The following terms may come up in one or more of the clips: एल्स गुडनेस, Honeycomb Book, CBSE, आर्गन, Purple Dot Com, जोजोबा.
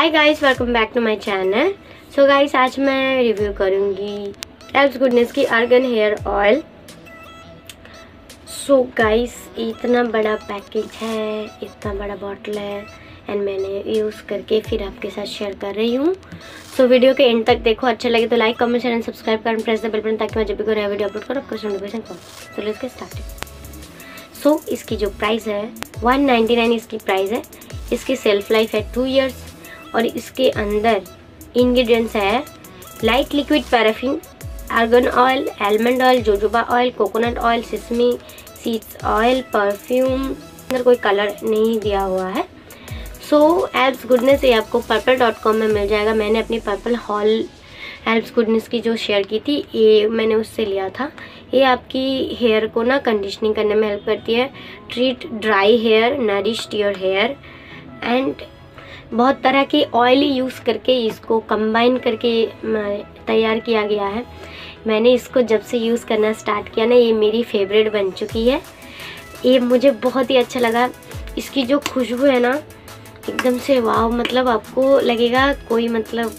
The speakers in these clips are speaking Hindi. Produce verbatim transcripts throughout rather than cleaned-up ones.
Hi guys, welcome back to my channel. So guys, आज मैं रिव्यू करूँगी एल्स गुडनेस की आर्गन hair oil. So guys, इतना बड़ा पैकेज है, इतना बड़ा बॉटल है एंड मैंने यूज़ करके फिर आपके साथ शेयर कर रही हूँ। सो so, वीडियो के एंड तक देखो। अच्छा लगे तो like, comment, share and subscribe करें, प्रेस द बेल बटन ताकि मैं जब भी कोई नया वीडियो अपलोड करो आपको नोटिफिकेशन पाओ। तो लेट्स गेट स्टार्टेड। सो इसकी जो प्राइस है वन नाइन्टी नाइन इसकी प्राइस है। इसकी सेल्फ लाइफ है टू ईयर्स और इसके अंदर इंग्रेडिएंट्स है light liquid paraffin, आर्गन oil, almond oil, जोजोबा oil, coconut oil, sesame seeds oil, perfume. अंदर कोई कलर नहीं दिया हुआ है। सो एल्स गुडनेस ये आपको पर्पल डॉट कॉम में मिल जाएगा। मैंने अपनी पर्पल हॉल एल्स गुडनेस की जो शेयर की थी ये मैंने उससे लिया था। ये आपकी हेयर को ना कंडीशनिंग करने में हेल्प करती है, treat dry hair, nourish your hair and बहुत तरह के ऑयल यूज़ करके इसको कंबाइन करके तैयार किया गया है। मैंने इसको जब से यूज़ करना स्टार्ट किया ना, ये मेरी फेवरेट बन चुकी है। ये मुझे बहुत ही अच्छा लगा। इसकी जो खुशबू है ना एकदम से वाव, मतलब आपको लगेगा कोई मतलब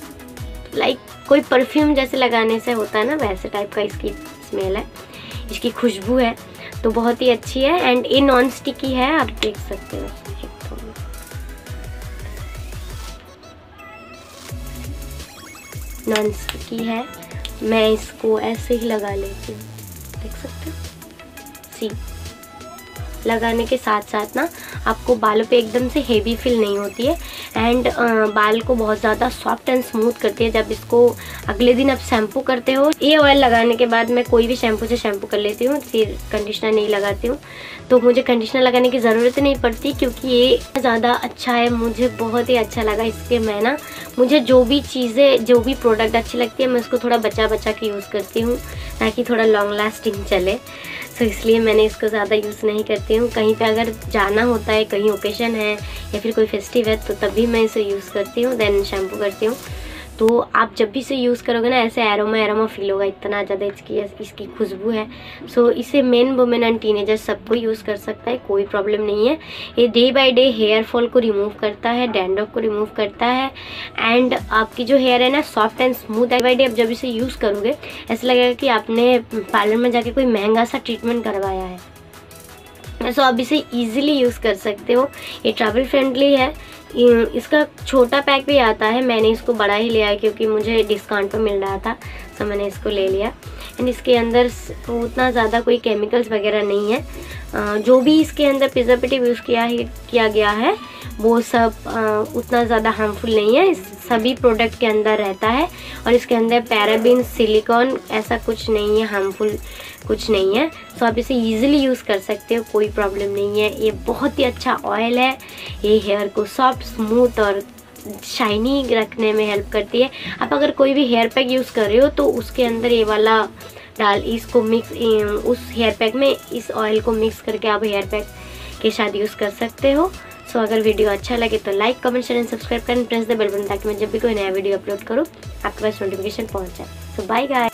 लाइक कोई परफ्यूम जैसे लगाने से होता है ना, वैसे टाइप का इसकी स्मेल है, इसकी खुशबू है तो बहुत ही अच्छी है। एंड ये नॉन स्टिकी है, आप देख सकते हो। नॉन स्टिकी है। मैं इसको ऐसे ही लगा लेती हूँ, देख सकते हो। सी लगाने के साथ साथ ना आपको बालों पे एकदम से हेवी फील नहीं होती है एंड बाल को बहुत ज़्यादा सॉफ्ट एंड स्मूथ करती है। जब इसको अगले दिन आप शैम्पू करते हो, ये ऑयल लगाने के बाद मैं कोई भी शैम्पू से शैम्पू कर लेती हूँ, फिर कंडीशनर नहीं लगाती हूँ तो मुझे कंडीशनर लगाने की ज़रूरत नहीं पड़ती क्योंकि ये ज़्यादा अच्छा है। मुझे बहुत ही अच्छा लगा इसके। मैं ना मुझे जो भी चीज़ें, जो भी प्रोडक्ट अच्छी लगती है मैं उसको थोड़ा बचा बचा के यूज़ करती हूँ ताकि थोड़ा लॉन्ग लास्टिंग चले। सो इसलिए मैंने इसको ज़्यादा यूज़ नहीं करती हूँ। कहीं पे अगर जाना होता है, कहीं ओकेजन है या फिर कोई फेस्टिव है तो तभी मैं इसे यूज़ करती हूँ, देन शैम्पू करती हूँ। तो आप जब भी इसे यूज़ करोगे ना ऐसे एरोमा एरोमा फील होगा, इतना ज़्यादा इसकी इसकी खुशबू है। सो इसे मेन वुमेन एंड टीनेजर सबको यूज़ कर सकता है, कोई प्रॉब्लम नहीं है। ये day by day hair fall को रिमूव करता है, डैंड्रफ को रिमूव करता है एंड आपकी जो हेयर है ना soft and smooth. Day by day आप जब इसे यूज़ करोगे ऐसा लगेगा कि आपने पार्लर में जाके कोई महंगा सा ट्रीटमेंट करवाया है। सो आप इसे ईजिली यूज़ कर सकते हो। ये ट्रैवल फ्रेंडली है। इसका छोटा पैक भी आता है, मैंने इसको बड़ा ही लिया है क्योंकि मुझे डिस्काउंट पर मिल रहा था तो मैंने इसको ले लिया। एंड इसके अंदर उतना ज़्यादा कोई केमिकल्स वगैरह नहीं है। जो भी इसके अंदर प्रिजर्वेटिव यूज़ किया है किया गया है वो सब उतना ज़्यादा हार्मफुल नहीं है, सभी प्रोडक्ट के अंदर रहता है। और इसके अंदर पैराबिन, सिलिकॉन ऐसा कुछ नहीं है, हार्मफुल कुछ नहीं है। सो आप इसे ईजिली यूज़ कर सकते हो, कोई प्रॉब्लम नहीं है। ये बहुत ही अच्छा ऑयल है। ये हेयर को सॉफ्ट, स्मूथ और शाइनी रखने में हेल्प करती है। आप अगर कोई भी हेयर पैक यूज़ कर रहे हो तो उसके अंदर ये वाला डाल, इसको मिक्स, उस हेयर पैक में इस ऑयल को मिक्स करके आप हेयर पैक के साथ यूज़ कर सकते हो। सो अगर वीडियो अच्छा लगे तो like, comment, share and subscribe करें, प्रेस द बेल बटन ताकि मैं जब भी कोई नया वीडियो अपलोड करूँ आपके पास नोटिफिकेशन पहुँच जाए। So bye guys.